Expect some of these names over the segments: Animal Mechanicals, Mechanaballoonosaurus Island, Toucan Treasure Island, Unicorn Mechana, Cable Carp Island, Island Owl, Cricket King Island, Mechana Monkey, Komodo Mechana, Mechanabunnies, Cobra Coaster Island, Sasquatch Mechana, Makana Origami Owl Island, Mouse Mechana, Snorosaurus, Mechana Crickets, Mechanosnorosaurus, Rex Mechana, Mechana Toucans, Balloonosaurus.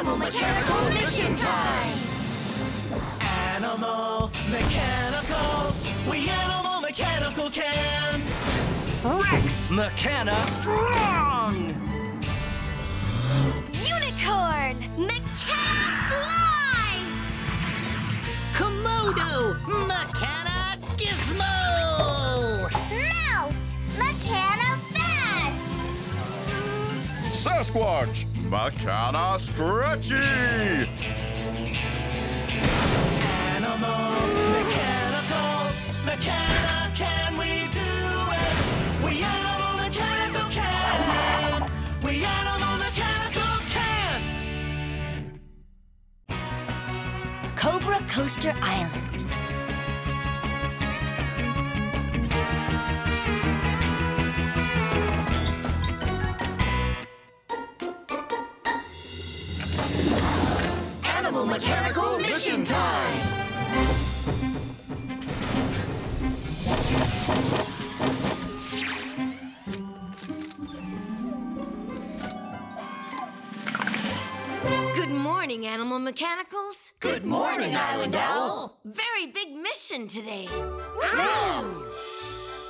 Animal Mechanical Mission Time! Animal Mechanicals, we Animal Mechanical can! Rex Mechana Strong! Unicorn Mechana Fly! Komodo Mechana Gizmo! Mouse Mechana Fast! Sasquatch Mechana Stretchy! Animal Mechanicals, Mechana, can we do it? We Animal Mechanical can! We Animal Mechanical can! Cobra Coaster Island. Animal Mechanical Mission Time! Good morning, Animal Mechanicals. Good morning, Island Owl. Very big mission today. Wow!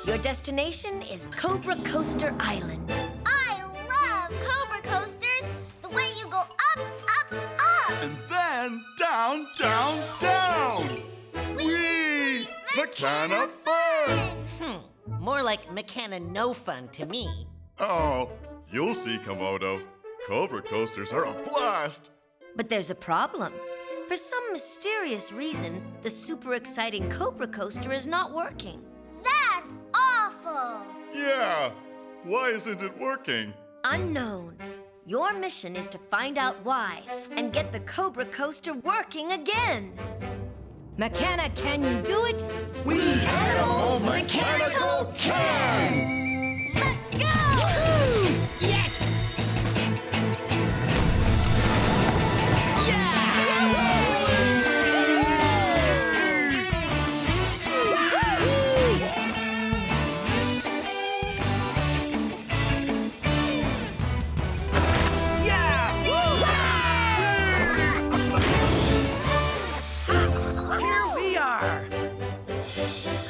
Your destination is Cobra Coaster Island. I love Cobra Coasters. The way you go up. And then down. Whee! Mechana fun! More like Mechana no fun to me. Oh, you'll see, Komodo. Cobra Coasters are a blast. But there's a problem. For some mysterious reason, the super exciting Cobra Coaster is not working. That's awful. Yeah, why isn't it working? Unknown. Your mission is to find out why and get the Cobra Coaster working again. Mechana, can you do it? We Animal Mechanical can! Let's go! Woo-hoo! Yes!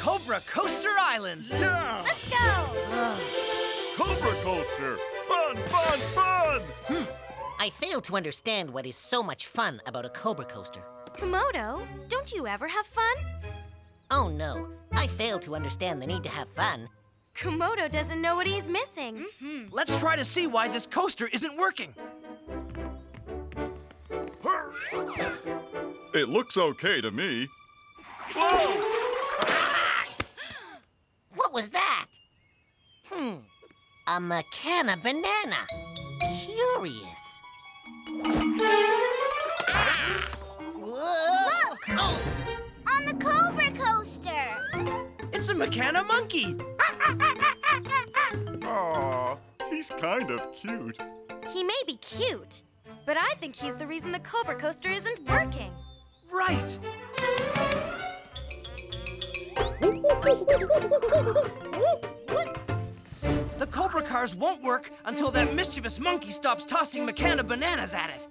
Cobra Coaster Island! Yeah! Let's go! Cobra Coaster! Fun! I fail to understand what is so much fun about a Cobra Coaster. Komodo, don't you ever have fun? Oh no, I fail to understand the need to have fun. Komodo doesn't know what he's missing. Let's try to see why this coaster isn't working. It looks okay to me. Whoa! What was that? A Mechana banana. Curious. Whoa. Look! Oh. On the Cobra Coaster! It's a Mechana monkey! Aw, he's kind of cute. He may be cute, but I think he's the reason the Cobra Coaster isn't working. Right! The Cobra cars won't work until that mischievous monkey stops tossing Mechana bananas at it.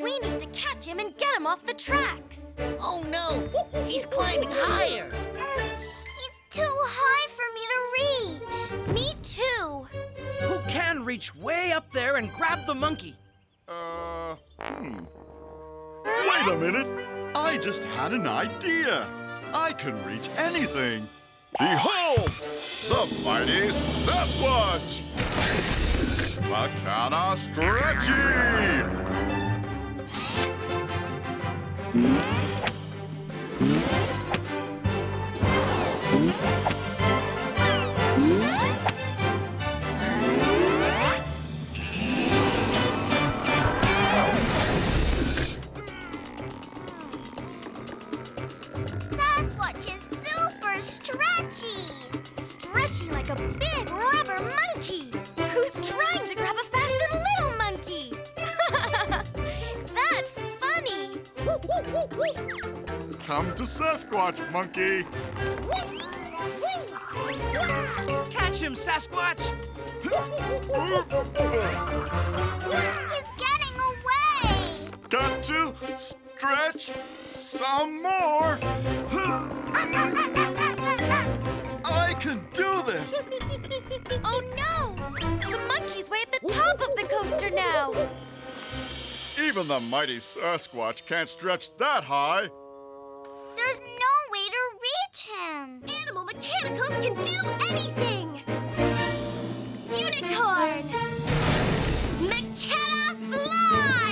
We need to catch him and get him off the tracks. Oh no, he's climbing higher. He's too high for me to reach. Me too. Who can reach way up there and grab the monkey? Wait a minute, I just had an idea. I can reach anything. Behold, the mighty Sasquatch! Mechana Stretchy like a big rubber monkey who's trying to grab a fast and little monkey. That's funny. Come to Sasquatch, monkey. Catch him, Sasquatch. He's getting away. Stretch. Some more. I can do this. Oh, no. The monkey's way at the top of the coaster now. Even the mighty Sasquatch can't stretch that high. There's no way to reach him. Animal Mechanicals can do anything. Unicorn. Mechana fly.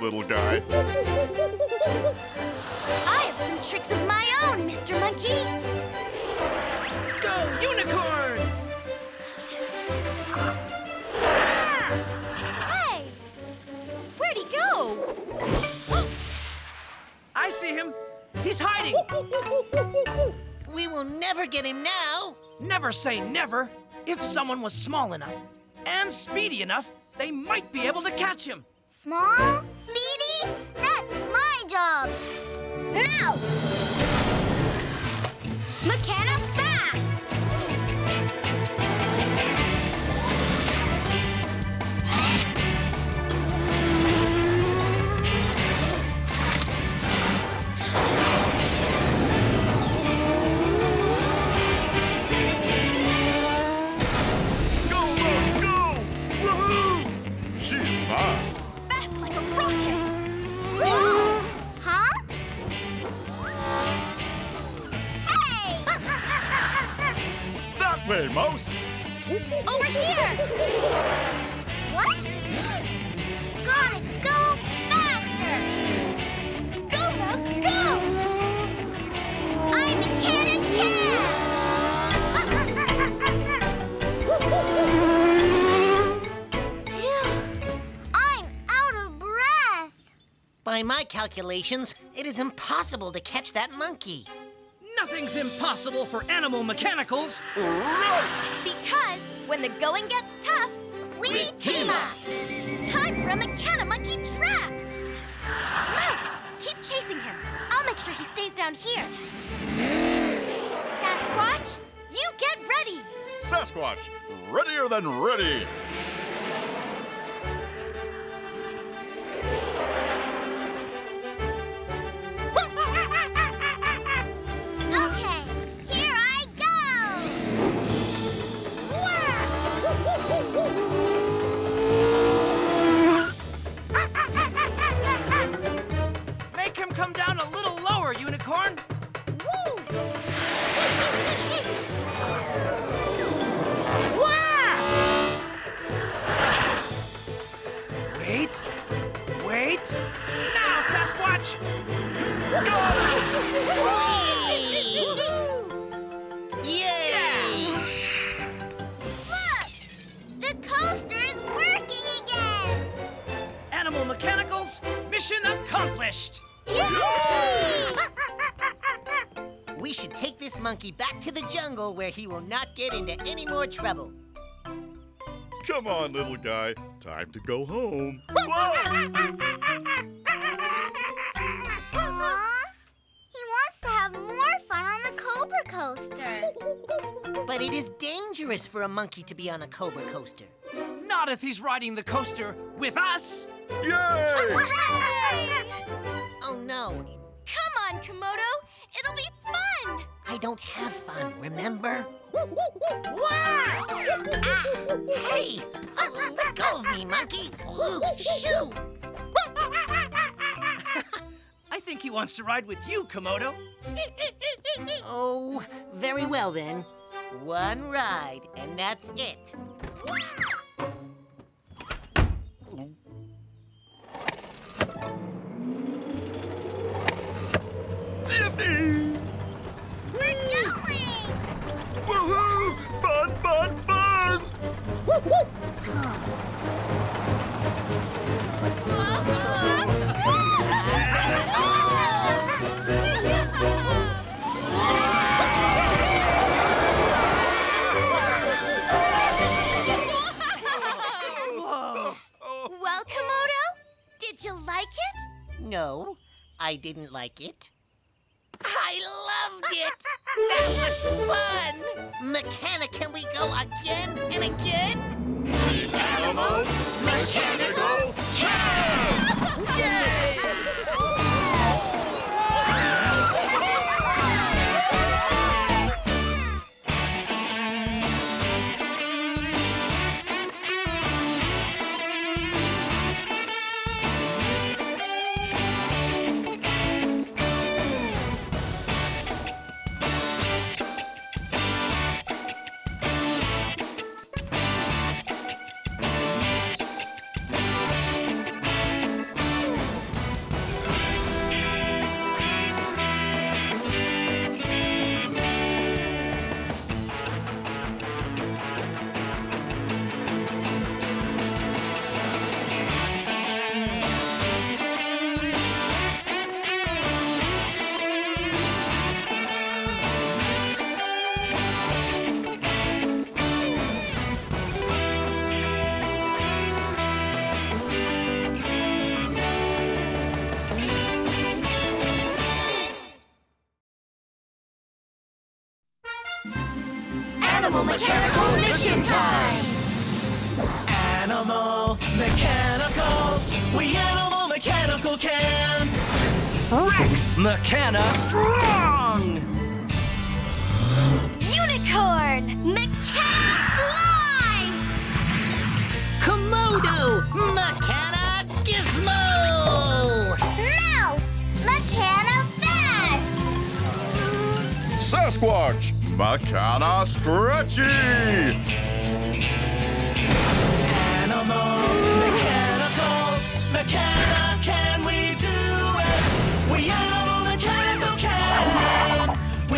Little guy. I have some tricks of my own, Mr. Monkey. Go, Unicorn! Hey! Where'd he go? I see him. He's hiding. We will never get him now. Never say never. If someone was small enough and speedy enough, they might be able to catch him. Small? Speedy? That's my job! Now! Mechana fast! Go, go, go! Woohoo! She's mine! Huh? Hey! That way, Mouse! Over here! What? Gotta go faster! Go, Mouse, go! I'm Mechana Cat! By my calculations, it is impossible to catch that monkey. Nothing's impossible for Animal Mechanicals. Right. Because when the going gets tough, we team up. Time for a Mechana Monkey trap. Mouse, keep chasing him. I'll make sure he stays down here. Sasquatch, you get ready. Sasquatch, readier than ready. Okay, here I go! Make him come down a little lower, Unicorn. Wait, wait. Now, Sasquatch! Go! Yay! Look! The coaster is working again! Animal Mechanicals, mission accomplished! Yay! We should take this monkey back to the jungle where he will not get into any more trouble. Come on, little guy. Time to go home. To have more fun on the Cobra Coaster. But it is dangerous for a monkey to be on a Cobra Coaster. Not if he's riding the coaster with us. Yay! Oh, no. Come on, Komodo. It'll be fun. I don't have fun, remember? Hey! Oh, let go of me, monkey. Ooh, shoo! I think he wants to ride with you, Komodo. Oh, very well then. One ride, and that's it. Yippee! We're going! Woohoo! Fun, fun, fun! Whoop, whoop! I didn't like it. I loved it! That was fun! Mechana, can we go again and again? The Animal Mechanical Camp! Yay! Mechana strong! Unicorn! Mechana fly! Komodo! Mechana gizmo! Mouse! Mechana fast! Sasquatch! Mechana stretchy! Animal Mechanicals! Mechana, can we do it? We are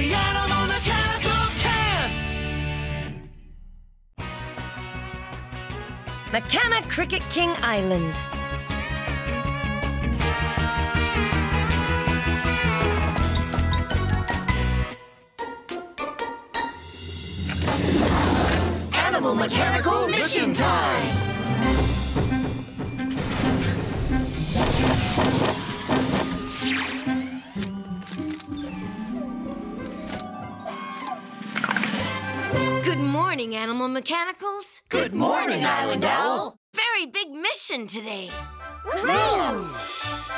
Animal Mechanical Camp! Mechana Cricket King Island. Animal Mechanical Mission Time! Good morning, Animal Mechanicals. Good morning, Island Owl. Very big mission today. Crickets!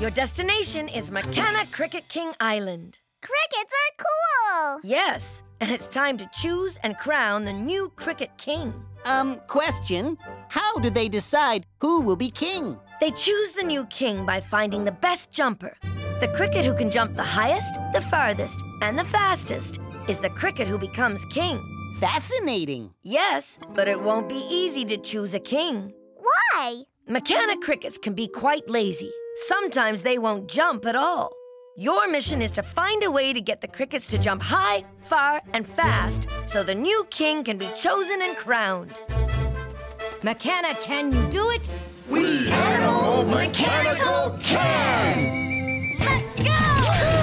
Your destination is Mechana Cricket King Island. Crickets are cool. Yes, and it's time to choose and crown the new Cricket King. Question. How do they decide who will be king? They choose the new king by finding the best jumper. The cricket who can jump the highest, the farthest, and the fastest is the cricket who becomes king. Fascinating. Yes, but it won't be easy to choose a king. Why? Mechana crickets can be quite lazy. Sometimes they won't jump at all. Your mission is to find a way to get the crickets to jump high, far, and fast so the new king can be chosen and crowned. Mechana, can you do it? We Animal Mechanical can! Let's go!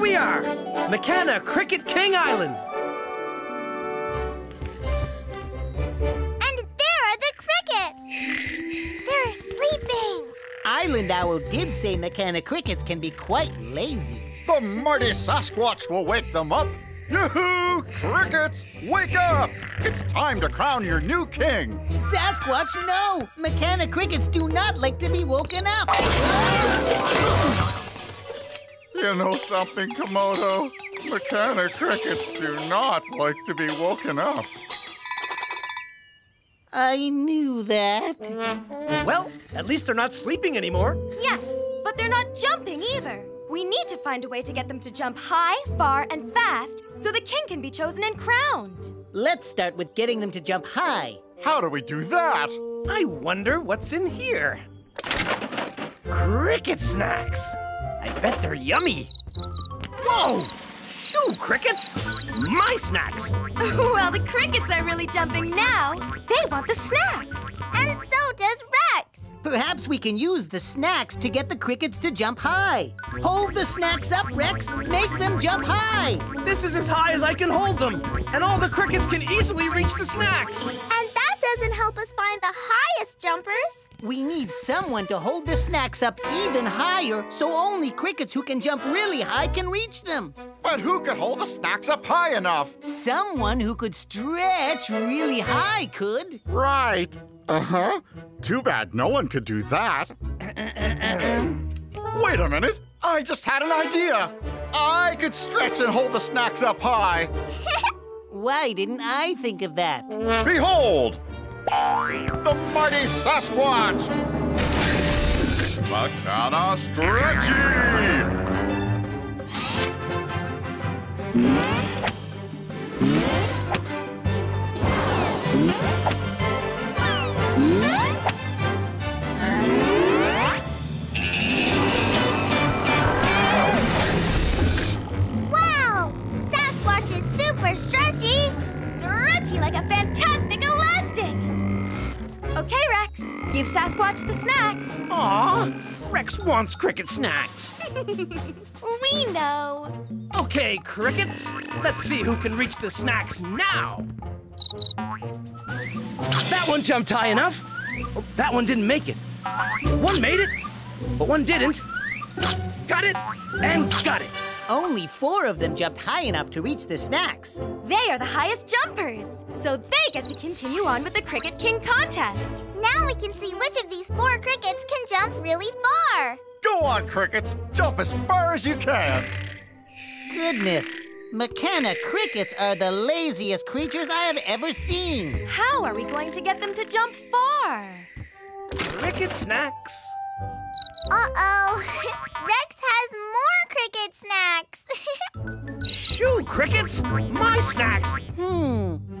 We are Mechana Cricket King Island. And there are the crickets. They're sleeping. Island Owl did say Mechana crickets can be quite lazy. The mighty Sasquatch will wake them up. Yoo-hoo! Crickets, wake up! It's time to crown your new king. Sasquatch, no! Mechana crickets do not like to be woken up. You know something, Komodo? Mechana crickets do not like to be woken up. I knew that. Well, at least they're not sleeping anymore. Yes, but they're not jumping either. We need to find a way to get them to jump high, far, and fast so the king can be chosen and crowned. Let's start with getting them to jump high. How do we do that? I wonder what's in here. Cricket snacks. I bet they're yummy. Whoa! Shoo! you, crickets? My snacks! Well, the crickets are really jumping now. They want the snacks. And so does Rex. Perhaps we can use the snacks to get the crickets to jump high. Hold the snacks up, Rex. Make them jump high. This is as high as I can hold them. And all the crickets can easily reach the snacks. And that doesn't help us find the highest jumpers. We need someone to hold the snacks up even higher, so only crickets who can jump really high can reach them. But who could hold the snacks up high enough? Someone who could stretch really high could. Right. Uh-huh. Too bad no one could do that. Wait a minute. I just had an idea. I could stretch and hold the snacks up high. Why didn't I think of that? Behold! The mighty Sasquatch! Mechana Stretchy! Wow! Sasquatch is super stretchy! Stretchy like a fantastic elastic! Okay, Rex, give Sasquatch the snacks. Aw, Rex wants cricket snacks. We know. Okay, crickets, let's see who can reach the snacks now. That one jumped high enough. Oh, that one didn't make it. One made it, but one didn't. Got it, and got it. Only four of them jumped high enough to reach the snacks. They are the highest jumpers, so they get to continue on with the Cricket King contest. Now we can see which of these four crickets can jump really far. Go on, crickets. Jump as far as you can. Goodness, Mechana crickets are the laziest creatures I have ever seen. How are we going to get them to jump far? Cricket snacks. Uh-oh, Rex has more cricket snacks. Shoo, crickets, my snacks.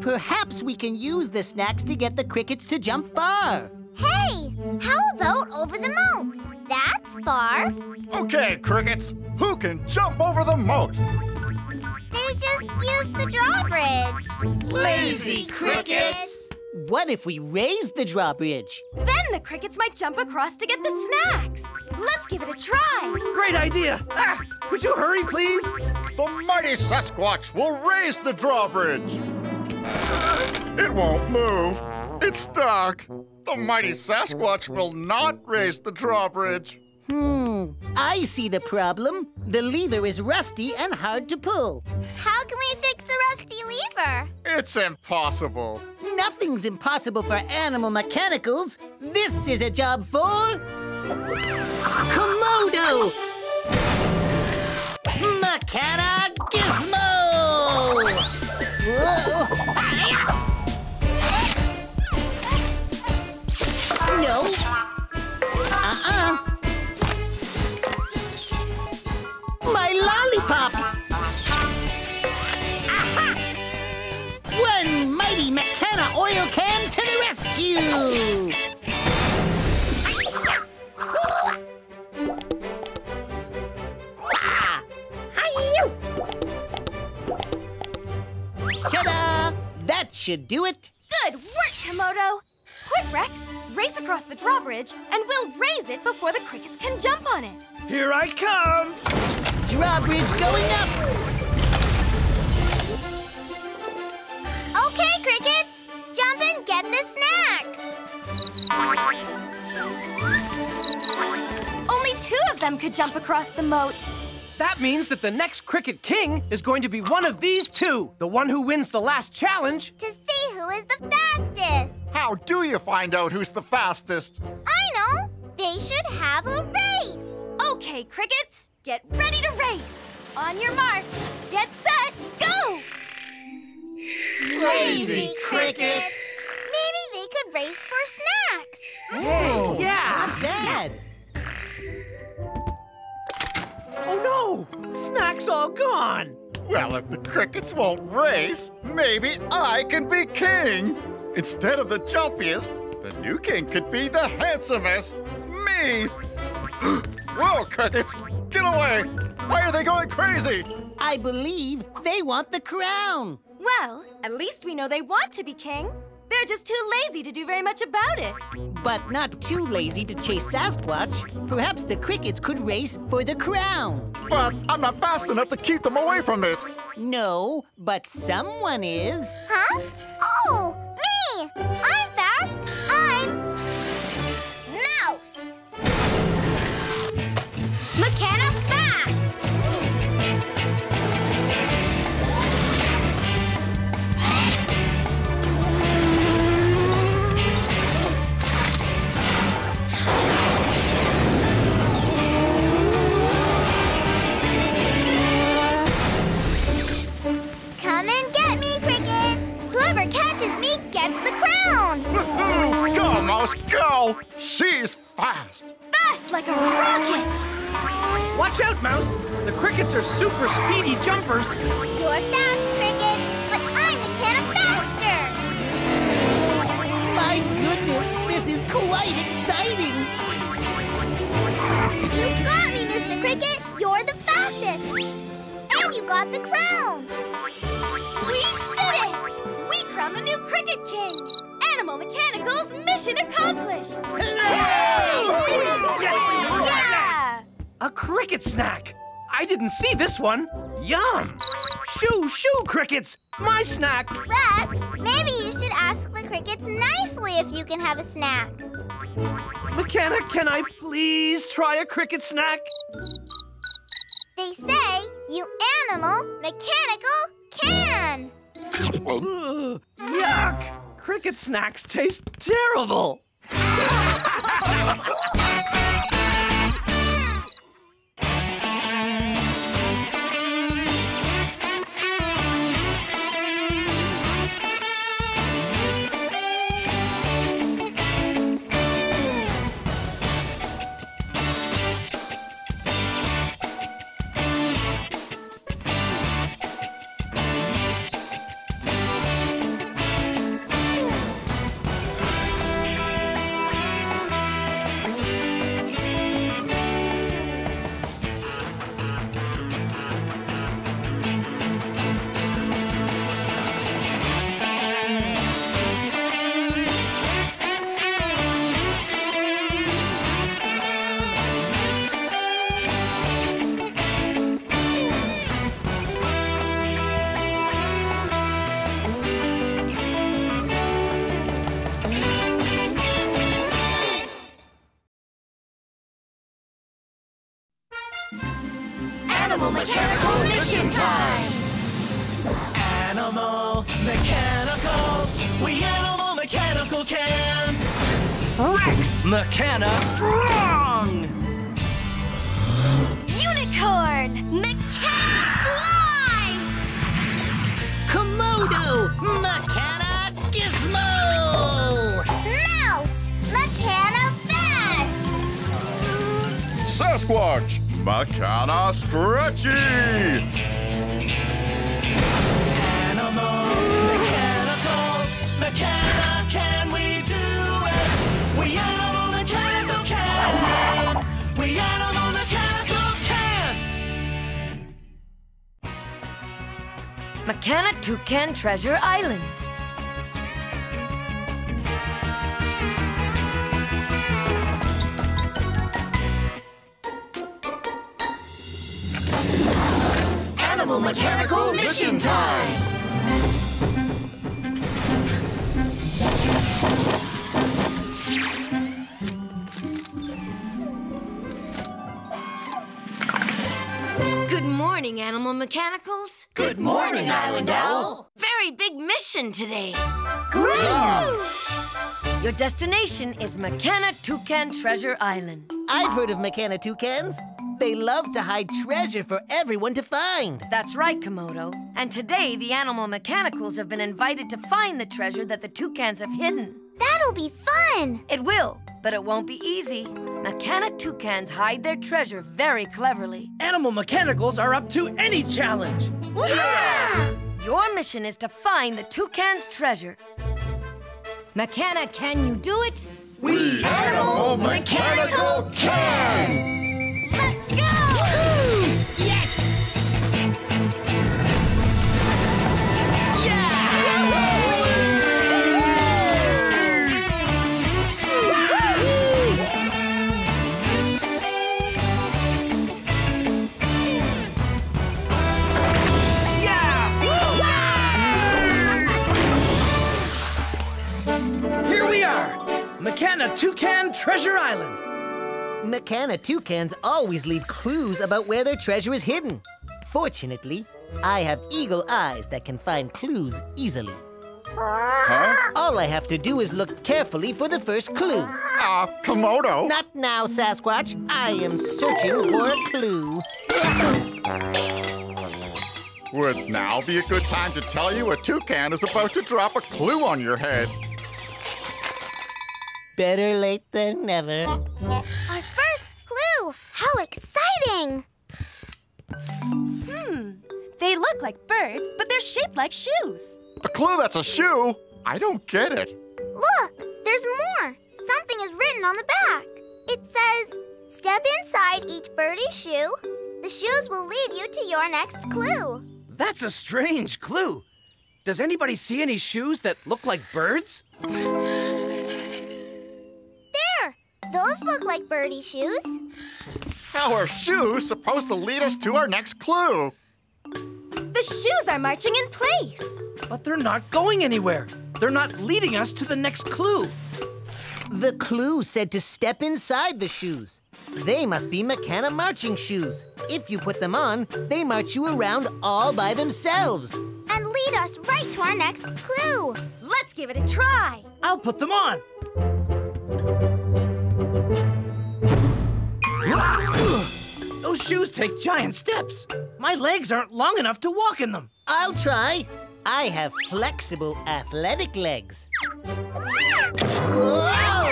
Perhaps we can use the snacks to get the crickets to jump far. Hey, how about over the moat? That's far. Okay, crickets, who can jump over the moat? They just used the drawbridge. Lazy crickets. What if we raise the drawbridge? Then the crickets might jump across to get the snacks. Let's give it a try. Great idea. Ah, would you hurry, please? The mighty Sasquatch will raise the drawbridge. It won't move. It's stuck. The mighty Sasquatch will not raise the drawbridge. I see the problem. The lever is rusty and hard to pull. How can we fix the rusty lever? It's impossible. Nothing's impossible for Animal Mechanicals. This is a job for... Komodo! Mechana Gizmo! Whoa. No. My lollipop! Aha! One mighty Mechana oil can to the rescue! Ta-da! That should do it! Good work, Komodo! Quick, Rex, race across the drawbridge, and we'll raise it before the crickets can jump on it. Here I come! Drawbridge going up! Okay, crickets, jump and get the snacks! Only two of them could jump across the moat. That means that the next Cricket King is going to be one of these two, the one who wins the last challenge. To see who is the fastest. How do you find out who's the fastest? I know. They should have a race. Okay, crickets, get ready to race. On your marks, get set, go! Lazy crickets. Maybe they could race for snacks. Whoa, yeah, not bad. Yes. Oh no, snacks all gone. Well, if the crickets won't race, maybe I can be king. Instead of the jumpiest, the new king could be the handsomest, me. Whoa, crickets, get away! Why are they going crazy? I believe they want the crown. Well, at least we know they want to be king. They're just too lazy to do very much about it. But not too lazy to chase Sasquatch. Perhaps the crickets could race for the crown. But I'm not fast enough to keep them away from it. No, but someone is. Huh? Oh, me! I'm fast. I'm... Mouse! Mechana Fast! Come and get me, Crickets! Whoever catches me gets the crown! Go, Mouse, go! She's fast! Fast like a rocket! Watch out, Mouse! The crickets are super speedy jumpers! You're fast, Crickets! But I'm Mechana Faster! My goodness! This is quite exciting! You got me, Mr. Cricket! You're the fastest! And you got the crown! We did it! We crowned the new Cricket King! Animal Mechanicals mission accomplished! Hooray! Yes, yeah! A cricket snack! I didn't see this one! Yum! Shoo, shoo, crickets! My snack! Rex, maybe you should ask the crickets nicely if you can have a snack. Mechana, can I please try a cricket snack? They say you animal mechanical can! Yuck! Cricket snacks taste terrible! Rex Mechana Strong! Unicorn Mechana Fly! Komodo Mechana Gizmo! Mouse Mechana Fast! Sasquatch Mechana Stretchy! Animal Mechanicals Mechana Can! Mechana Toucan Treasure Island. Animal Mechanical Mission Time! Good morning, Animal Mechanicals. Good morning, Island Owl. Very big mission today. Great! Your destination is Mechana Toucan Treasure Island. I've heard of Mechana Toucans. They love to hide treasure for everyone to find. That's right, Komodo. And today, the Animal Mechanicals have been invited to find the treasure that the toucans have hidden. That'll be fun! It will, but it won't be easy. Mechana Toucans hide their treasure very cleverly. Animal Mechanicals are up to any challenge! Yeah! Your mission is to find the toucan's treasure. Mechana, can you do it? We Animal Mechanical can! Let's go! Yes! Here we are! Mechana Toucan Treasure Island! Mechana toucans always leave clues about where their treasure is hidden. Fortunately, I have eagle eyes that can find clues easily. Huh? All I have to do is look carefully for the first clue. Komodo? Not now, Sasquatch. I am searching for a clue. Would now be a good time to tell you a toucan is about to drop a clue on your head? Better late than never. Our first clue! How exciting! They look like birds, but they're shaped like shoes. A clue that's a shoe? I don't get it. Look, there's more. Something is written on the back. It says, step inside each birdie's shoe. The shoes will lead you to your next clue. That's a strange clue. Does anybody see any shoes that look like birds? There, those look like birdie shoes. How are shoes supposed to lead us to our next clue? The shoes are marching in place. But they're not going anywhere. They're not leading us to the next clue. The clue said to step inside the shoes. They must be Mechana marching shoes. If you put them on, they march you around all by themselves. And lead us right to our next clue. Let's give it a try. I'll put them on. Those shoes take giant steps. My legs aren't long enough to walk in them. I'll try. I have flexible, athletic legs. Whoa!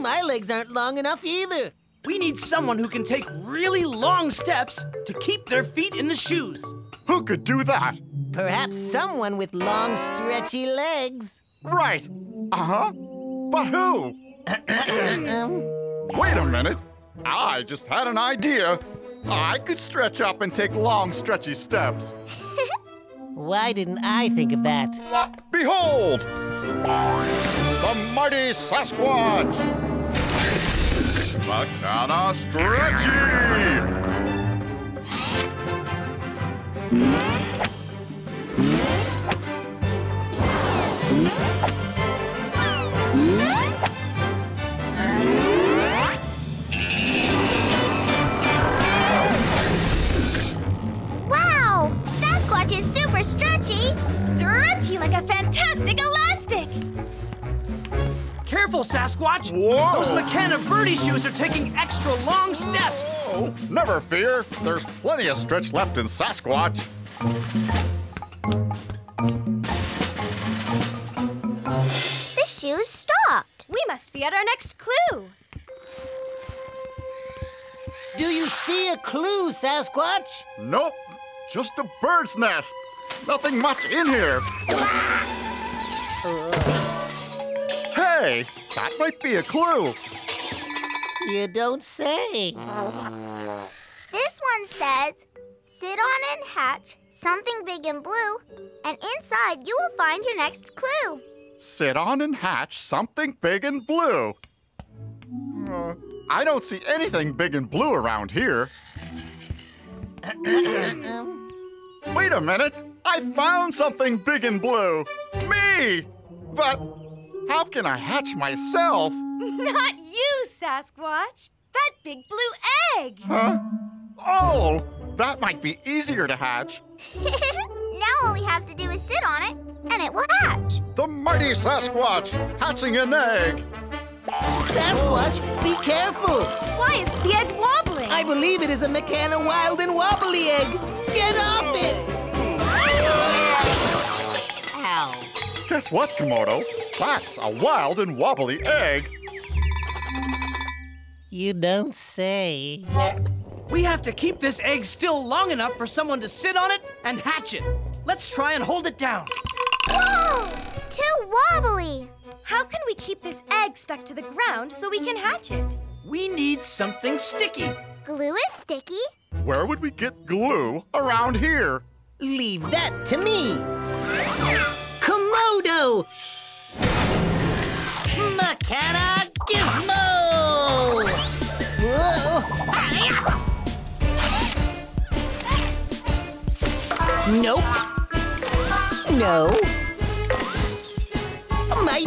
My legs aren't long enough either. We need someone who can take really long steps to keep their feet in the shoes. Who could do that? Perhaps someone with long, stretchy legs. Right. But who? Wait a minute. I just had an idea. I could stretch up and take long, stretchy steps. Why didn't I think of that? Behold! The mighty Sasquatch! Mechana Stretchy! Wow! Sasquatch is super stretchy! Stretchy like a fantastic elastic! Careful, Sasquatch! Whoa. Those Mechana birdie shoes are taking extra long steps! Oh, never fear! There's plenty of stretch left in Sasquatch! The shoes stopped! We must be at our next clue! Do you see a clue, Sasquatch? Nope! Just a bird's nest! Nothing much in here! Hey, that might be a clue. You don't say. This one says, sit on and hatch something big and blue, and inside you will find your next clue. Sit on and hatch something big and blue. I don't see anything big and blue around here. Wait a minute. I found something big and blue. Me! But... how can I hatch myself? Not you, Sasquatch. That big blue egg. Huh? Oh, that might be easier to hatch. Now all we have to do is sit on it, and it will hatch. The mighty Sasquatch hatching an egg. Sasquatch, be careful. Why is the egg wobbling? I believe it is a Mechana wild and wobbly egg. Get off it. Ow. Guess what, Komodo? That's a wild and wobbly egg. You don't say. We have to keep this egg still long enough for someone to sit on it and hatch it. Let's try and hold it down. Whoa! Too wobbly! How can we keep this egg stuck to the ground so we can hatch it? We need something sticky. Glue is sticky. Where would we get glue around here? Leave that to me. Komodo! Mechana Gizmo! Whoa. Nope. No. My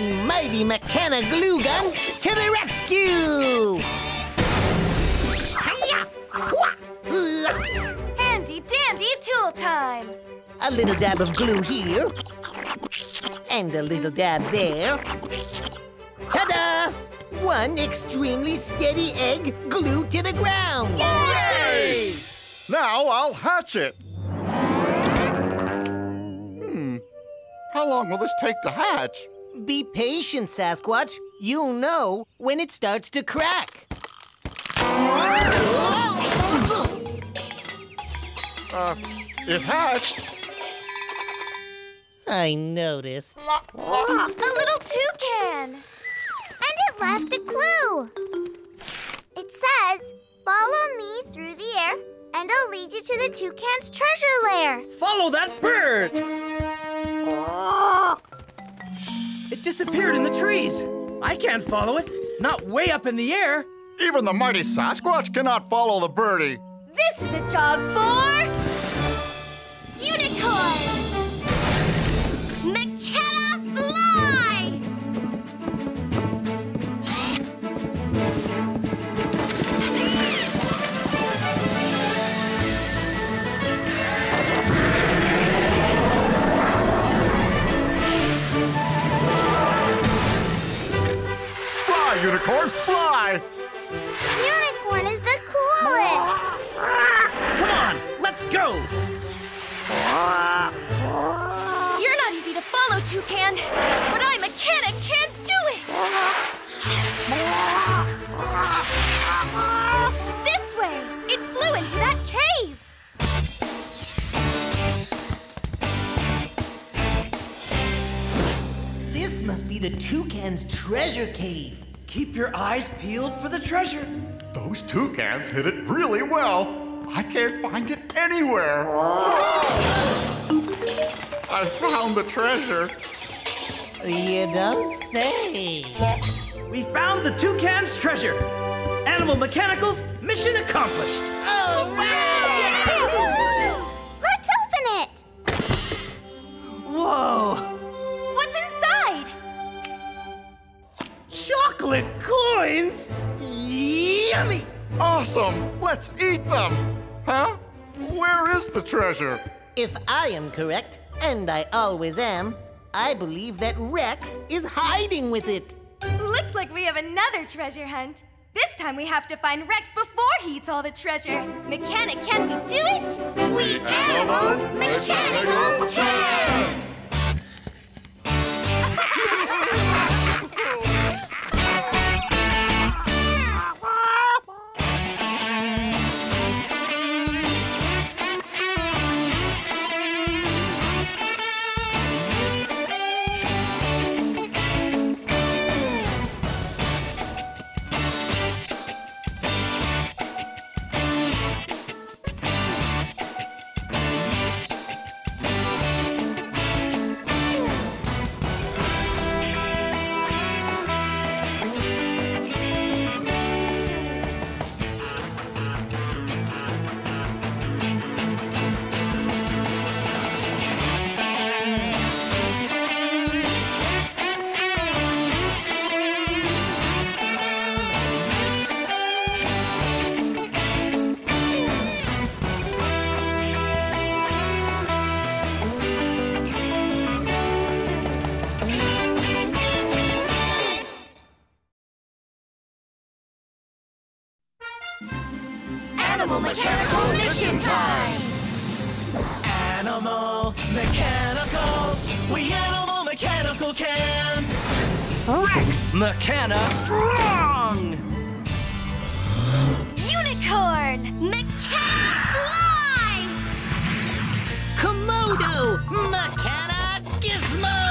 and mighty Mechana glue gun to the rescue! Handy dandy tool time! A little dab of glue here, and a little dab there. Ta-da! One extremely steady egg glued to the ground! Yay! Now I'll hatch it! How long will this take to hatch? Be patient, Sasquatch. You'll know when it starts to crack. It hatched. I noticed. A little toucan. And it left a clue. It says, follow me through the air, and I'll lead you to the toucan's treasure lair. Follow that bird! It disappeared in the trees. I can't follow it, not way up in the air. Even the mighty Sasquatch cannot follow the birdie. This is a job for... Unicorn! Mechana Fly! Fly, Unicorn, fly! Unicorn is the coolest! Come on, let's go! You're not easy to follow, Toucan, but I, Mechana, can't do it! This way! It flew into that cave! This must be the Toucan's treasure cave. Keep your eyes peeled for the treasure. Those toucans hit it really well. I can't find it anywhere. I found the treasure. You don't say. We found the toucan's treasure. Animal Mechanicals, mission accomplished. Oh, wow! Let's open it. Whoa. Chocolate coins? Yummy! Awesome! Let's eat them! Huh? Where is the treasure? If I am correct, and I always am, I believe that Rex is hiding with it. Looks like we have another treasure hunt. This time we have to find Rex before he eats all the treasure. Mechana, can we do it? We animal mechanical can! Mechana strong! Unicorn! Mechana fly! Komodo! Mechana gizmo!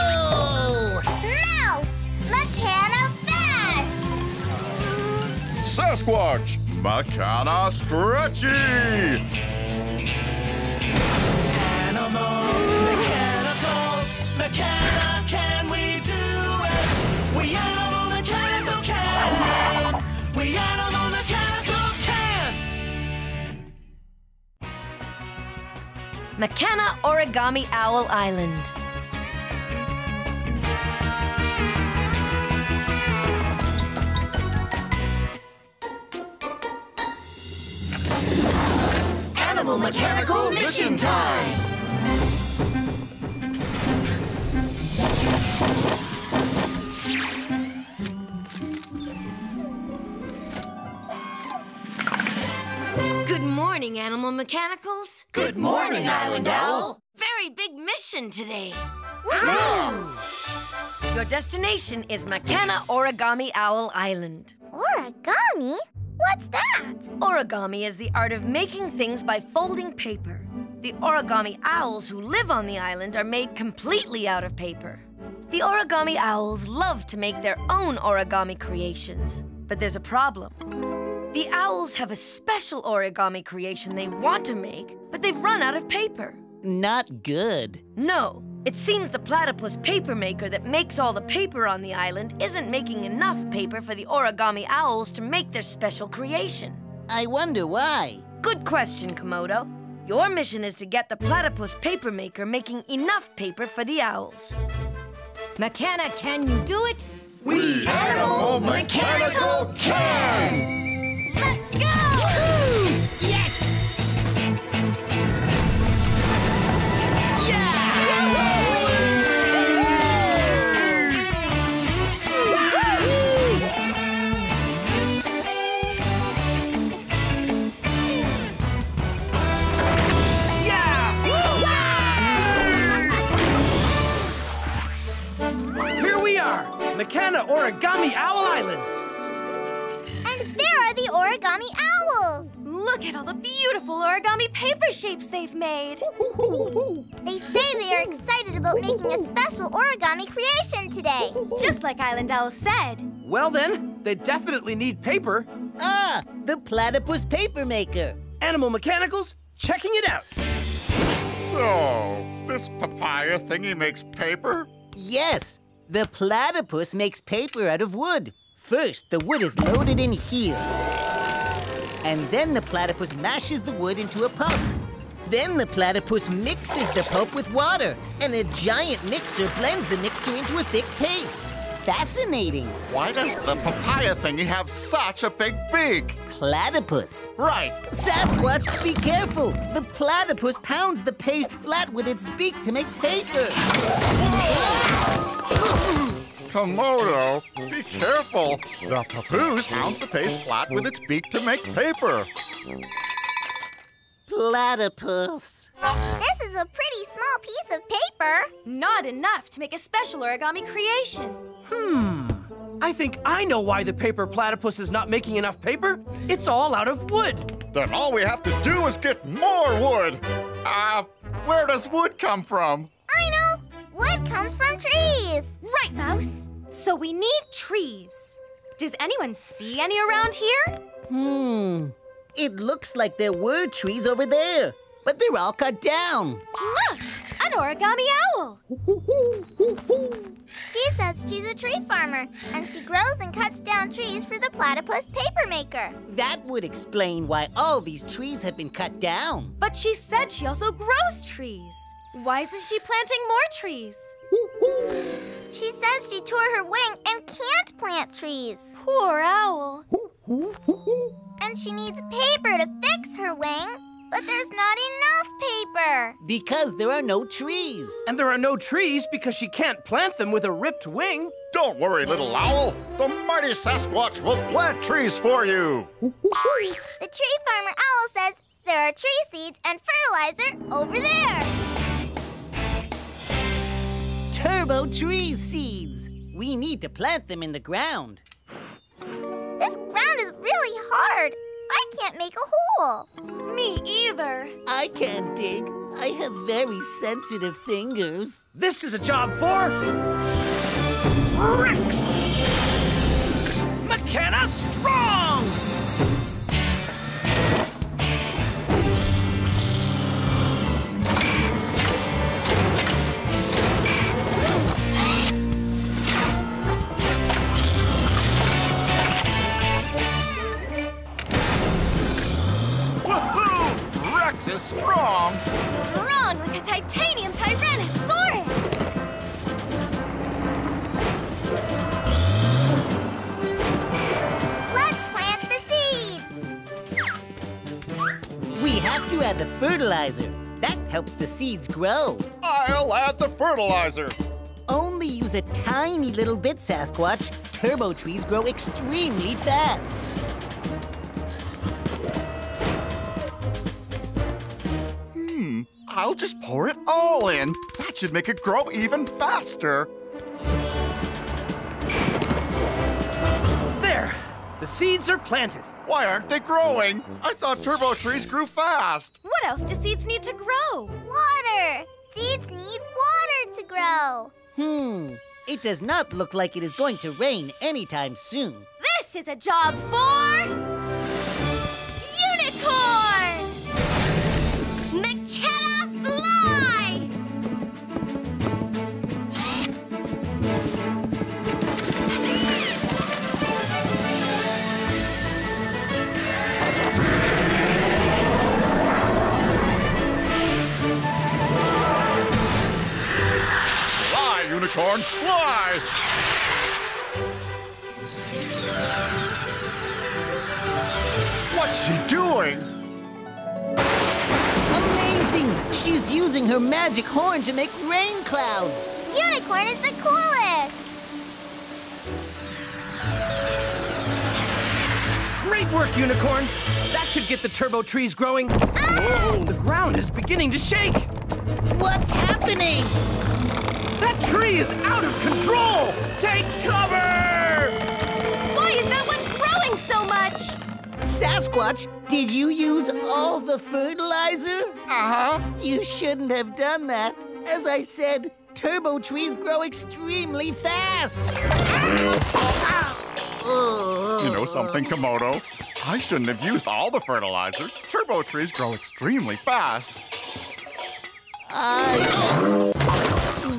Mouse! Mechana fast! Sasquatch! Mechana stretchy! Animal Mechanicals! Mechana, can we do it? We are Animal Mechanical Can! Mechana Origami Owl Island. Animal Mechanical Mission Time! Good morning, Animal Mechanicals. Good morning, Island Owl. Very big mission today. Woo! Your destination is Mechana Origami Owl Island. Origami? What's that? Origami is the art of making things by folding paper. The origami owls who live on the island are made completely out of paper. The origami owls love to make their own origami creations, but there's a problem. The owls have a special origami creation they want to make, but they've run out of paper. Not good. No. It seems the platypus paper maker that makes all the paper on the island isn't making enough paper for the origami owls to make their special creation. I wonder why. Good question, Komodo. Your mission is to get the platypus paper maker making enough paper for the owls. Mechana, can you do it? We Animal Mechanical can! Let's go! Woo-hoo! Yes! Mechana Origami Owl Island. And there are the origami owls. Look at all the beautiful origami paper shapes they've made. They say they are excited about making a special origami creation today. Just like Island Owl said. Well then, they definitely need paper. Ah, the platypus paper maker. Animal Mechanicals, checking it out. So, this papaya thingy makes paper? Yes. The platypus makes paper out of wood. First, the wood is loaded in here. And then the platypus mashes the wood into a pulp. Then the platypus mixes the pulp with water, and a giant mixer blends the mixture into a thick paste. Fascinating. Why does the papaya thingy have such a big beak? Platypus. Right. Sasquatch, be careful. The platypus pounds the paste flat with its beak to make paper. Komodo, be careful. The papoose pounds the paste flat with its beak to make paper. Platypus. This is a pretty small piece of paper. Not enough to make a special origami creation. I think I know why the paper platypus is not making enough paper. It's all out of wood. Then all we have to do is get more wood. Where does wood come from? I know. Wood comes from trees. Right, Mouse. So we need trees. Does anyone see any around here? It looks like there were trees over there, but they're all cut down. Look, an origami owl. She says she's a tree farmer, and she grows and cuts down trees for the platypus paper maker. That would explain why all these trees have been cut down. But she said she also grows trees. Why isn't she planting more trees? She says she tore her wing and can't plant trees. Poor owl. And she needs paper to fix her wing, but there's not enough paper. Because there are no trees. And there are no trees because she can't plant them with a ripped wing. Don't worry, little owl. The mighty Sasquatch will plant trees for you. The tree farmer owl says there are tree seeds and fertilizer over there. Turbo tree seeds. We need to plant them in the ground. This ground is really hard. I can't make a hole. Me either. I can't dig. I have very sensitive fingers. This is a job for Rex Mechana Strong. Is strong. Strong like a titanium tyrannosaurus. Let's plant the seeds. fertilizer. That helps the seeds grow. I'll add the fertilizer. Only use a tiny little bit, Sasquatch. Turbo trees grow extremely fast. I'll just pour it all in. That should make it grow even faster. There, the seeds are planted. Why aren't they growing? I thought turbo trees grew fast. What else do seeds need to grow? Water. Seeds need water to grow. It does not look like it is going to rain anytime soon. This is a job for... Unicorn, fly! What's she doing? Amazing! She's using her magic horn to make rain clouds. Unicorn is the coolest! Great work, Unicorn! That should get the turbo trees growing. Oh! The ground is beginning to shake! What's happening? That tree is out of control! Take cover! Why is that one growing so much? Sasquatch, did you use all the fertilizer? You shouldn't have done that. As I said, turbo trees grow extremely fast. You know something, Komodo? I shouldn't have used all the fertilizer. Turbo trees grow extremely fast.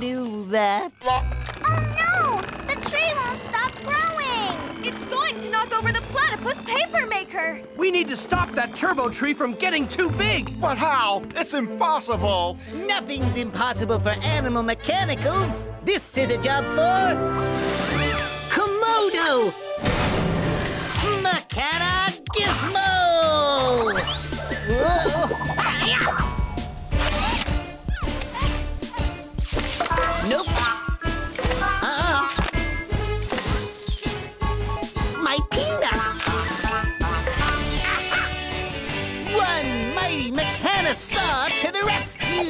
Do that. Oh, no! The tree won't stop growing! It's going to knock over the platypus paper maker! We need to stop that turbo tree from getting too big! But how? It's impossible! Nothing's impossible for Animal Mechanicals! This is a job for... Komodo! Mechana Gizmo! Nope. My peanut. One mighty Mechana saw to the rescue.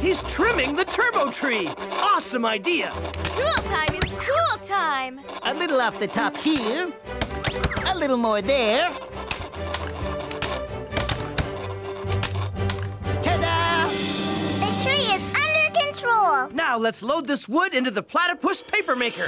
He's trimming the turbo tree. Awesome idea. Cool time is cool time. A little off the top here. A little more there. Now let's load this wood into the platypus paper maker.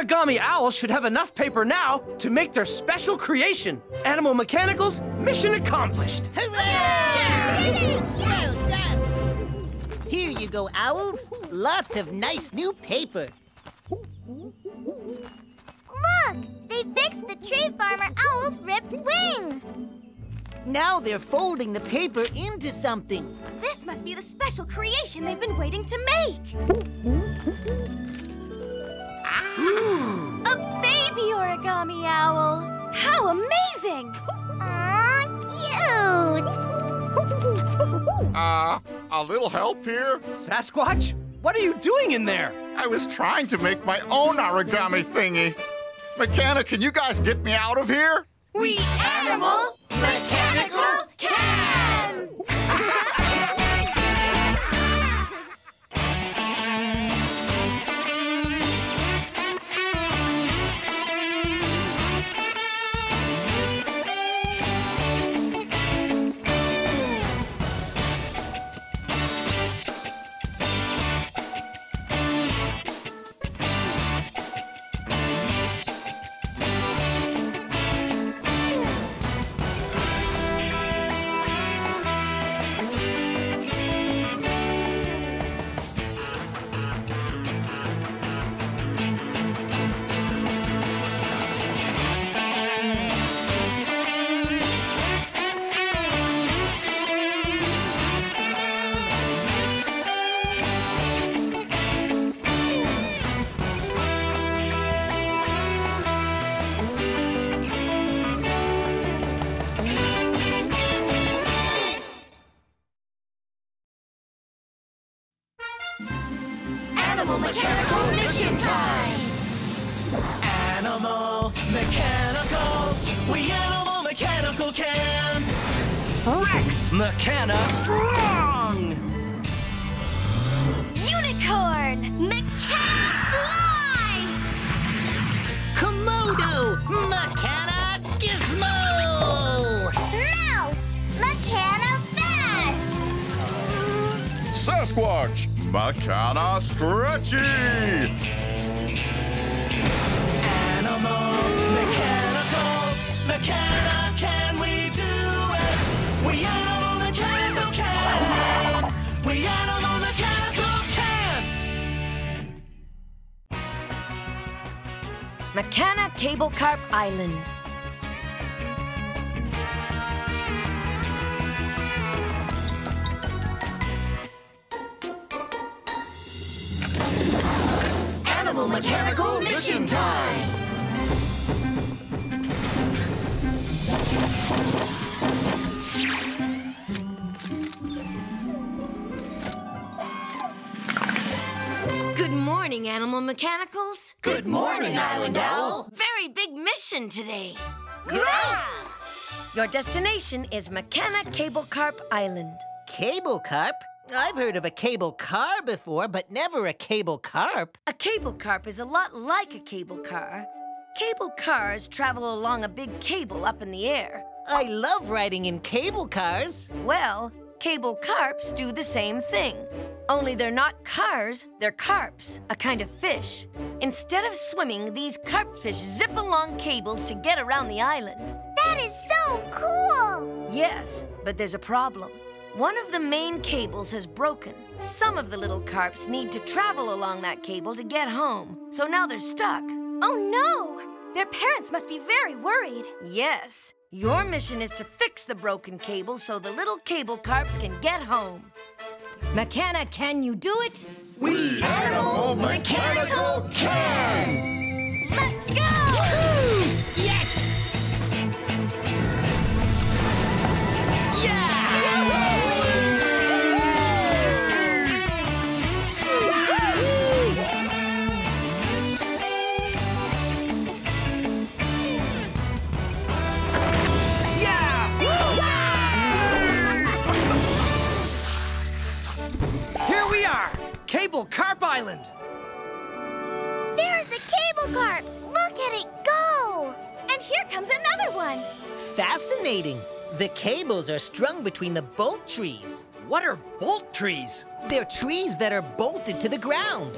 Origami owls should have enough paper now to make their special creation. Animal Mechanicals, mission accomplished. Hooray! Well done. Here you go, owls. Lots of nice new paper. Look, they fixed the tree farmer owl's ripped wing. Now they're folding the paper into something. This must be the special creation they've been waiting to make. Ooh. A baby origami owl! How amazing! Aw, cute! A little help here? Sasquatch, what are you doing in there? I was trying to make my own origami thingy. Mechana, can you guys get me out of here? We Animal Mechanical can! Mechanicals, we animal mechanical can. Rex Mechana strong. Unicorn Mechana fly. Komodo Mechana gizmo. Mouse Mechana fast. Sasquatch Mechana stretchy. Mechana, can we do it? We animal mechanical can. We animal mechanical can. Mechana Cable Carp Island. Animal mechanical mission time. Good morning, Animal Mechanicals. Good morning, Island Owl. Very big mission today. Great! Your destination is Mechana Cable Carp Island. Cable carp? I've heard of a cable car before, but never a cable carp. A cable carp is a lot like a cable car. Cable cars travel along a big cable up in the air. I love riding in cable cars. Well, cable carps do the same thing. Only they're not cars, they're carps, a kind of fish. Instead of swimming, these carpfish zip along cables to get around the island. That is so cool! Yes, but there's a problem. One of the main cables has broken. Some of the little carps need to travel along that cable to get home, so now they're stuck. Oh no! Their parents must be very worried. Yes. Your mission is to fix the broken cable so the little cable carps can get home. Mechana, can you do it? We animal mechanical can! Let's go! Woo-hoo! Yes! Cable Carp Island! There's a cable carp! Look at it go! And here comes another one! Fascinating! The cables are strung between the bolt trees. What are bolt trees? They're trees that are bolted to the ground.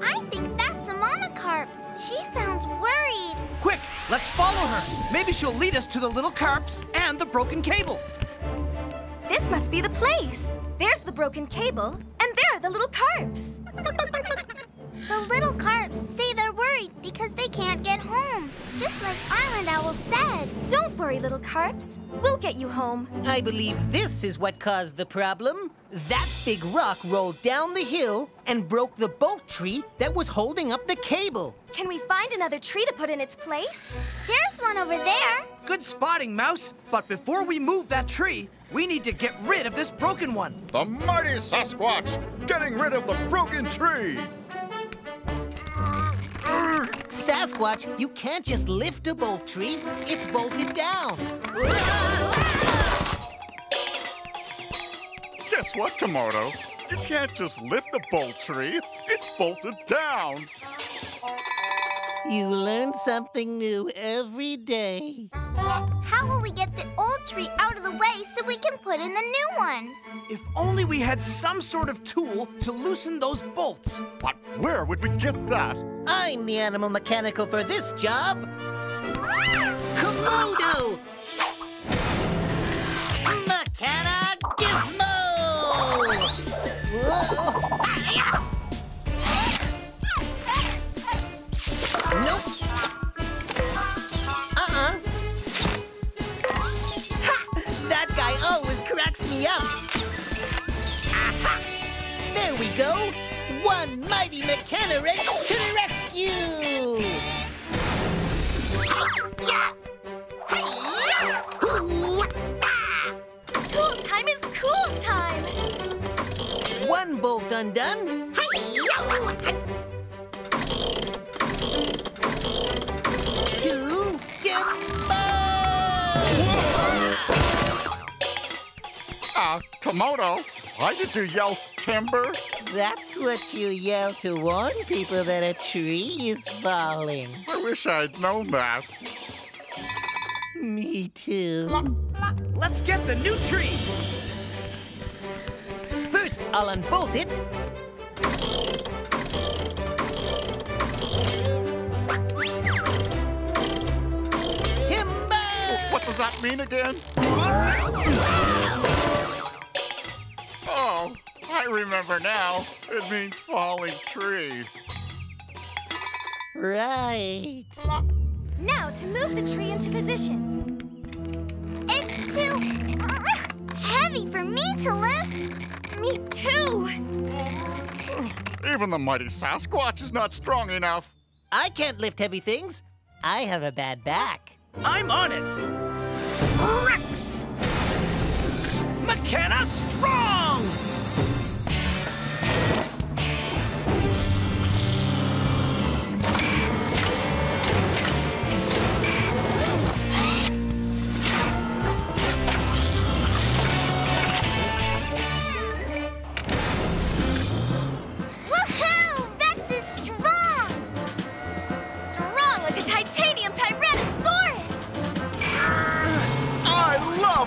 I think that's a monocarp. She sounds worried. Quick, let's follow her. Maybe she'll lead us to the little carps and the broken cable. This must be the place. There's the broken cable. The little carps. The little carps say they're worried because they can't get home, just like Island Owl said. Don't worry, little carps. We'll get you home. I believe this is what caused the problem. That big rock rolled down the hill and broke the bolt tree that was holding up the cable. Can we find another tree to put in its place? There's one over there. Good spotting, Mouse. But before we move that tree, we need to get rid of this broken one. The mighty Sasquatch getting rid of the broken tree. Sasquatch, you can't just lift a bolt tree. It's bolted down. Guess what, Komodo? You can't just lift the bolt tree. It's bolted down. You learn something new every day. How will we get the old tree out of the way so we can put in the new one? If only we had some sort of tool to loosen those bolts. But where would we get that? I'm the animal mechanical for this job. Komodo! Mechana Gizmo! Nope. Ha! That guy always cracks me up. Aha! There we go. One mighty Mechana Rex to the rescue. Tool time is cool time. One bolt undone. Komodo, why did you yell timber? That's what you yell to warn people that a tree is falling. I wish I'd known that. Me too. Let's get the new tree. First, I'll unbolt it. Timber! What does that mean again? Oh, I remember now. It means falling tree. Right. Now to move the tree into position. It's too heavy for me to lift. Me too. Even the mighty Sasquatch is not strong enough. I can't lift heavy things. I have a bad back. I'm on it. Rex! Mechana strong!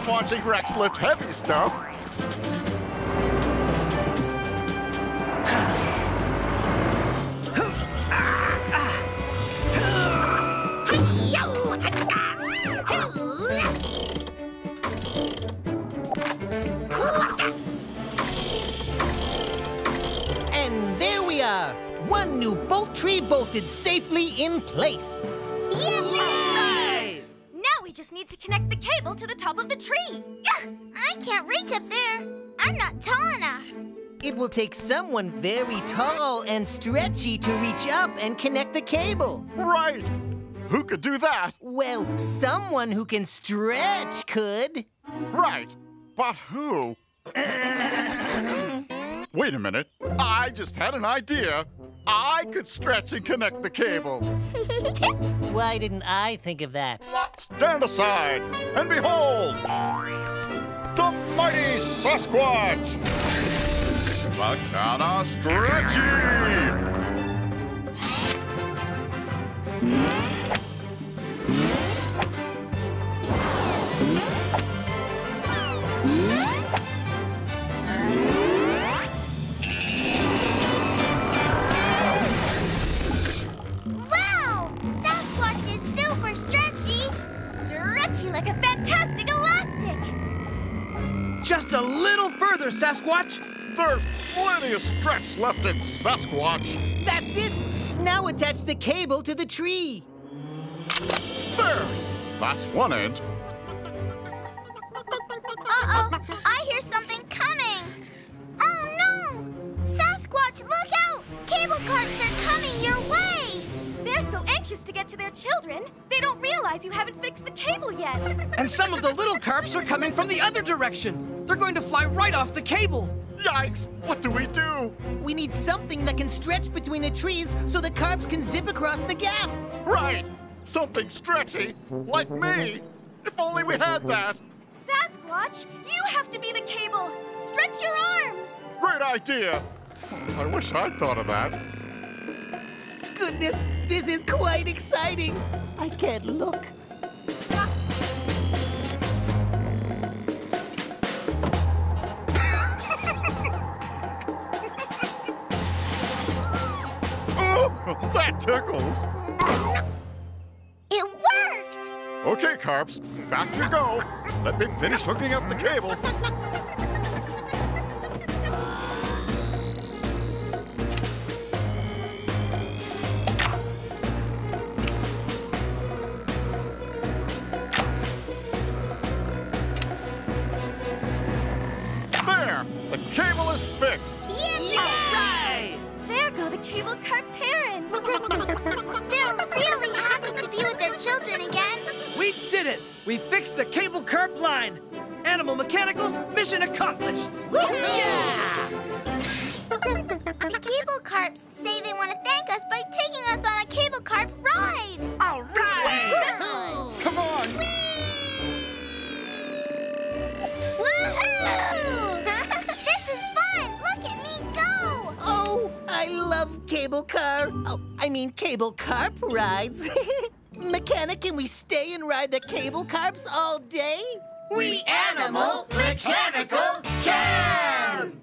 Watching Rex lift heavy stuff. And there we are. One new bolt tree bolted safely in place. Just need to connect the cable to the top of the tree. Ugh, I can't reach up there. I'm not tall enough. It will take someone very tall and stretchy to reach up and connect the cable. Right. Who could do that? Well, someone who can stretch could. Right. But who? Wait a minute. I just had an idea. I could stretch and connect the cable. Why didn't I think of that? Stand aside and behold, the mighty Sasquatch, Mechana Stretchy. Like a fantastic elastic! Just a little further, Sasquatch! There's plenty of stretch left in Sasquatch! That's it! Now attach the cable to the tree! There! That's one end. Uh-oh! I hear something coming! Oh no! Sasquatch, look out! Cable carps are coming your way! They're so anxious to get to their children, they don't realize you haven't fixed the cable yet. And some of the little carps are coming from the other direction. They're going to fly right off the cable. Yikes! What do? We need something that can stretch between the trees so the carps can zip across the gap. Right! Something stretchy, like me. If only we had that. Sasquatch, you have to be the cable. Stretch your arms. Great idea. I wish I'd thought of that. Goodness, this is quite exciting. I can't look. Oh, that tickles. It worked. Okay, Carps, back you go. Let me finish hooking up the cable. Fixed. Yay! Right. There go the cable carp parents. They're really happy to be with their children again. We did it! We fixed the cable carp line. Animal Mechanicals, mission accomplished. Yeah! The cable carps say they want to thank us by taking us on a cable carp ride. All right! Woo-hoo. Come on! Woo-hoo! Cable Carp rides. Mechana, can we stay and ride the Cable Carps all day? We Animal Mechanical can!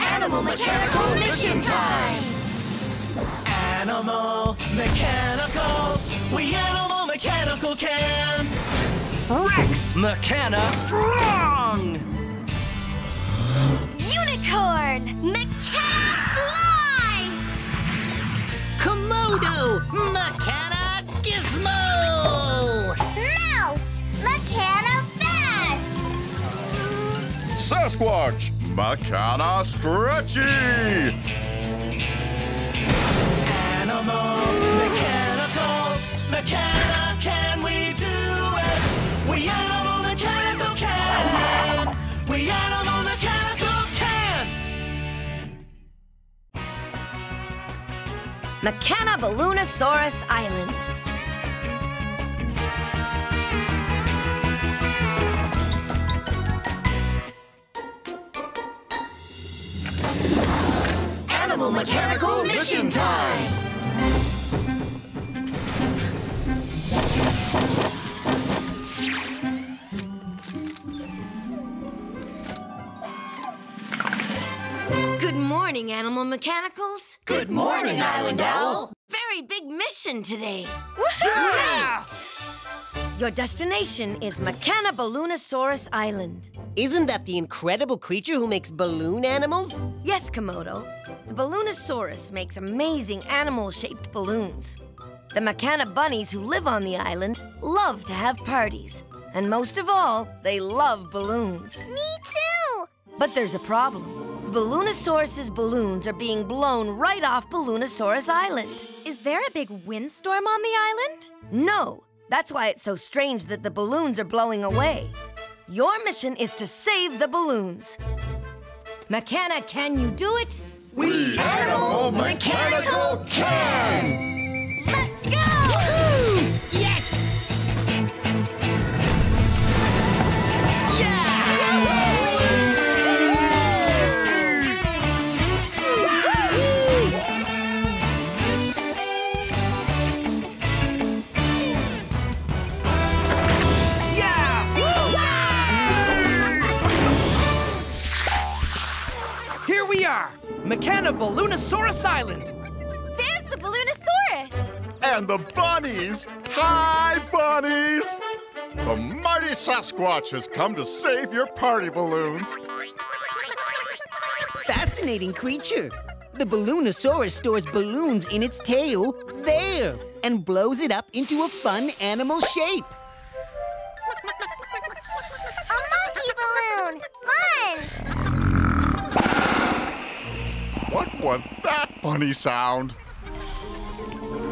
Animal Mechanical Mission Time! Animal Mechanicals, we Animal Mechanical can! Rex Mechana strong! Unicorn Mechana fly! Komodo Mechana gizmo! Mouse Mechana fast! Sasquatch Mechana stretchy! Animal Mechanicals, Mechana, can we do it? We Animal Mechanical can! We Animal Mechanical can! Mechanaballoonosaurus Island. Animal Mechanical Mission Time! Good morning, Animal Mechanicals. Good morning, Island Owl. Very big mission today. Yeah! Your destination is Mechanaballoonosaurus Island. Isn't that the incredible creature who makes balloon animals? Yes, Komodo. The Balloonosaurus makes amazing animal-shaped balloons. The Mechanabunnies who live on the island love to have parties. And most of all, they love balloons. Me too! But there's a problem. The Balloonosaurus's balloons are being blown right off Balloonosaurus Island. Is there a big windstorm on the island? No. That's why it's so strange that the balloons are blowing away. Your mission is to save the balloons. Mechana, can you do it? We Animal Mechanical can! Let's go! Woohoo! Yes! Mechanaballoonosaurus Island! There's the Balloonosaurus! And the bunnies! Hi, bunnies! The mighty Sasquatch has come to save your party balloons. Fascinating creature. The Balloonosaurus stores balloons in its tail there and blows it up into a fun animal shape. A monkey balloon! Fun! What was that funny sound?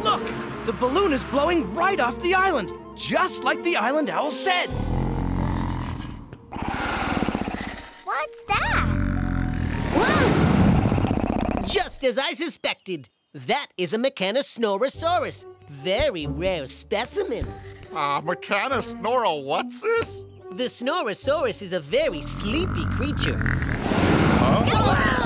Look! The balloon is blowing right off the island, just like the Island Owl said! What's that? Whoa! Just as I suspected! That is a Mechanosnorosaurus. Very rare specimen. Mechanosnoro what's this? The Snorosaurus is a very sleepy creature. Huh?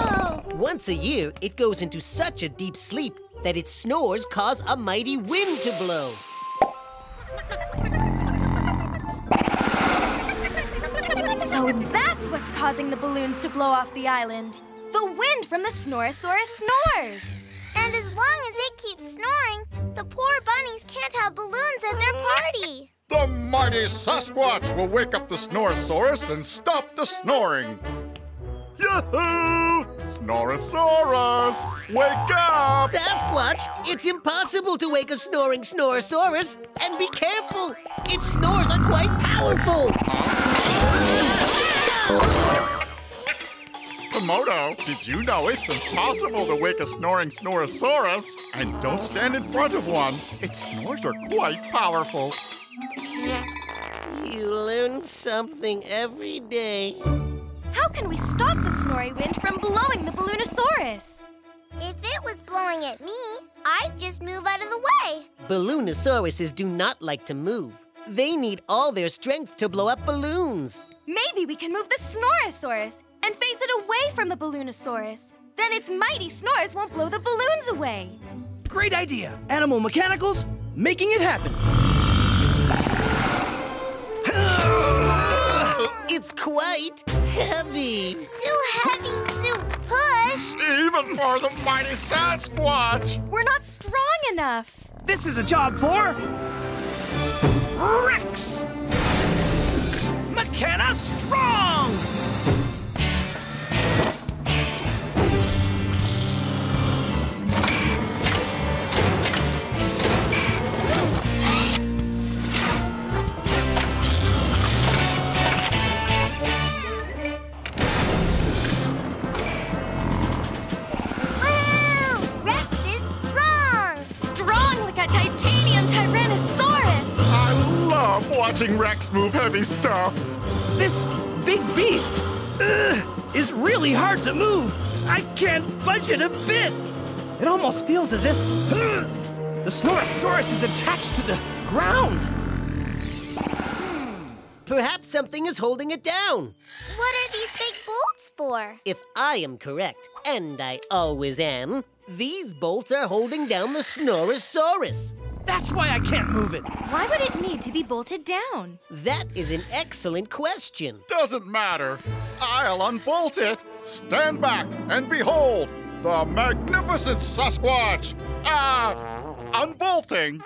Once a year, it goes into such a deep sleep that its snores cause a mighty wind to blow. So that's what's causing the balloons to blow off the island. The wind from the Snorosaurus snores. And as long as it keeps snoring, the poor bunnies can't have balloons at their party. The mighty Sasquatch will wake up the Snorosaurus and stop the snoring. Yahoo! Snorosaurus, wake up! Sasquatch, it's impossible to wake a snoring Snorosaurus. And be careful, its snores are quite powerful. Komodo, did you know it's impossible to wake a snoring Snorosaurus? And don't stand in front of one. Its snores are quite powerful. You learn something every day. How can we stop the snory wind from blowing the Balloonosaurus? If it was blowing at me, I'd just move out of the way. Balloonasauruses do not like to move. They need all their strength to blow up balloons. Maybe we can move the Snorosaurus and face it away from the Balloonosaurus. Then its mighty snores won't blow the balloons away. Great idea. Animal Mechanicals, making it happen. It's quite heavy. Too heavy to push. Even for the mighty Sasquatch. We're not strong enough. This is a job for Rex Mechana Strong. Watching Rex move heavy stuff. This big beast is really hard to move. I can't budge it a bit. It almost feels as if the Snorosaurus is attached to the ground. Perhaps something is holding it down. What are these big bolts for? If I am correct, and I always am, these bolts are holding down the Snorosaurus. That's why I can't move it. Why would it need to be bolted down? That is an excellent question. Doesn't matter. I'll unbolt it. Stand back and behold the magnificent Sasquatch. Unbolting.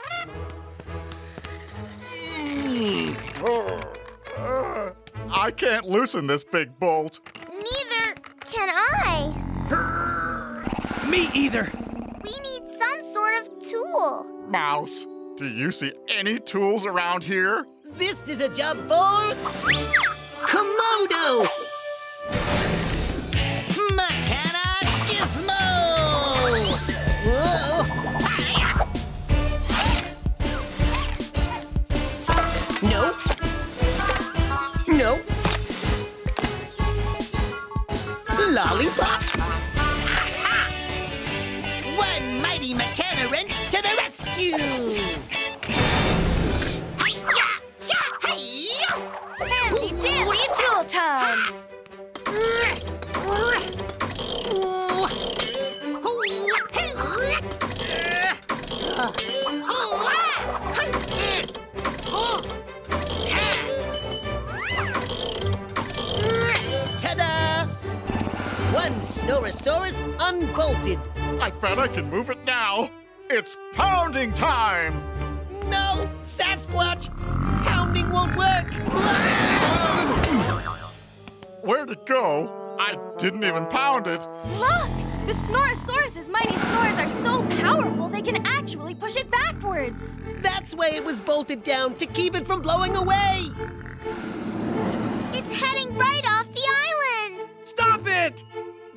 I can't loosen this big bolt. Neither can I. Me either. We need some sort of tool. Mouse, do you see any tools around here? This is a job for Komodo Mechana Gizmo! Whoa! No. No. Lollipop. One mighty Mechana wrench to the rescue! Hi-ya! Hi-ya! Handy-dandy tool time! Ta-da! One Snorosaurus unbolted. I bet I can move it now. It's pounding time! No, Sasquatch! Pounding won't work! Where'd it go? I didn't even pound it. Look! The Snorosaurus's mighty snores are so powerful they can actually push it backwards. That's why it was bolted down, to keep it from blowing away. It's heading right off the island! Stop it!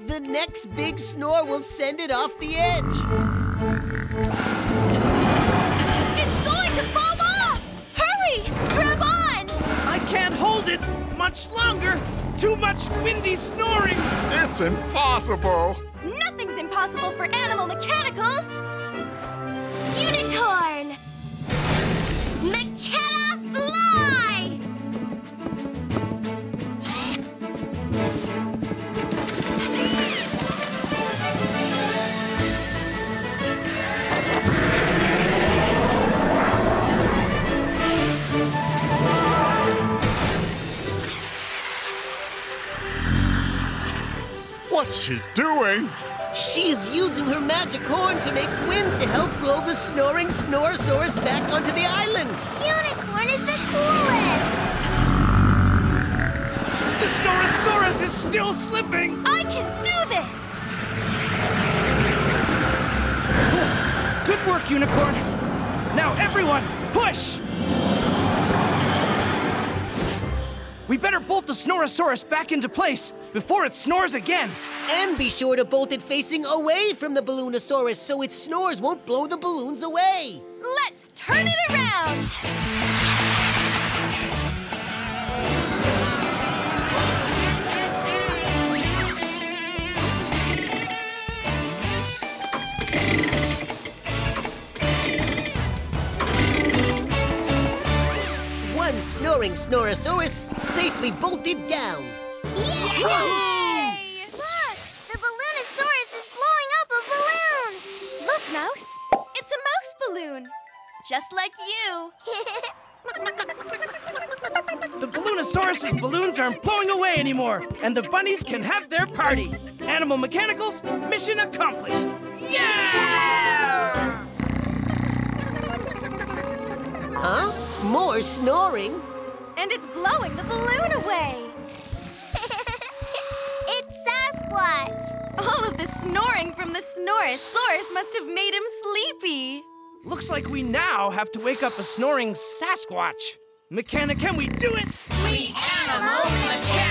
The next big snore will send it off the edge. It's going to fall off! Hurry! Grab on! I can't hold it much longer. Too much windy snoring. It's impossible. Nothing's impossible for Animal Mechanicals. Unicorn! Mechana Fly! What's she doing? She's using her magic horn to make wind to help blow the snoring Snorosaurus back onto the island. Unicorn is the coolest. The Snorosaurus is still slipping. I can do this. Good work, Unicorn. Now everyone, push! We better bolt the Snorosaurus back into place before it snores again. And be sure to bolt it facing away from the Balloonosaurus so its snores won't blow the balloons away. Let's turn it around! One snoring Snorosaurus safely bolted down. Yay! Yay! Look! The Balloonosaurus is blowing up a balloon! Look, Mouse! It's a mouse balloon! Just like you! The Balloonosaurus's balloons aren't blowing away anymore, and the bunnies can have their party! Animal Mechanicals, mission accomplished! Yeah! Huh? More snoring. And it's blowing the balloon away. It's Sasquatch. All of the snoring from the Snorosaurus must have made him sleepy. Looks like we now have to wake up a snoring Sasquatch. Mechana, can we do it? We Animal Mechana.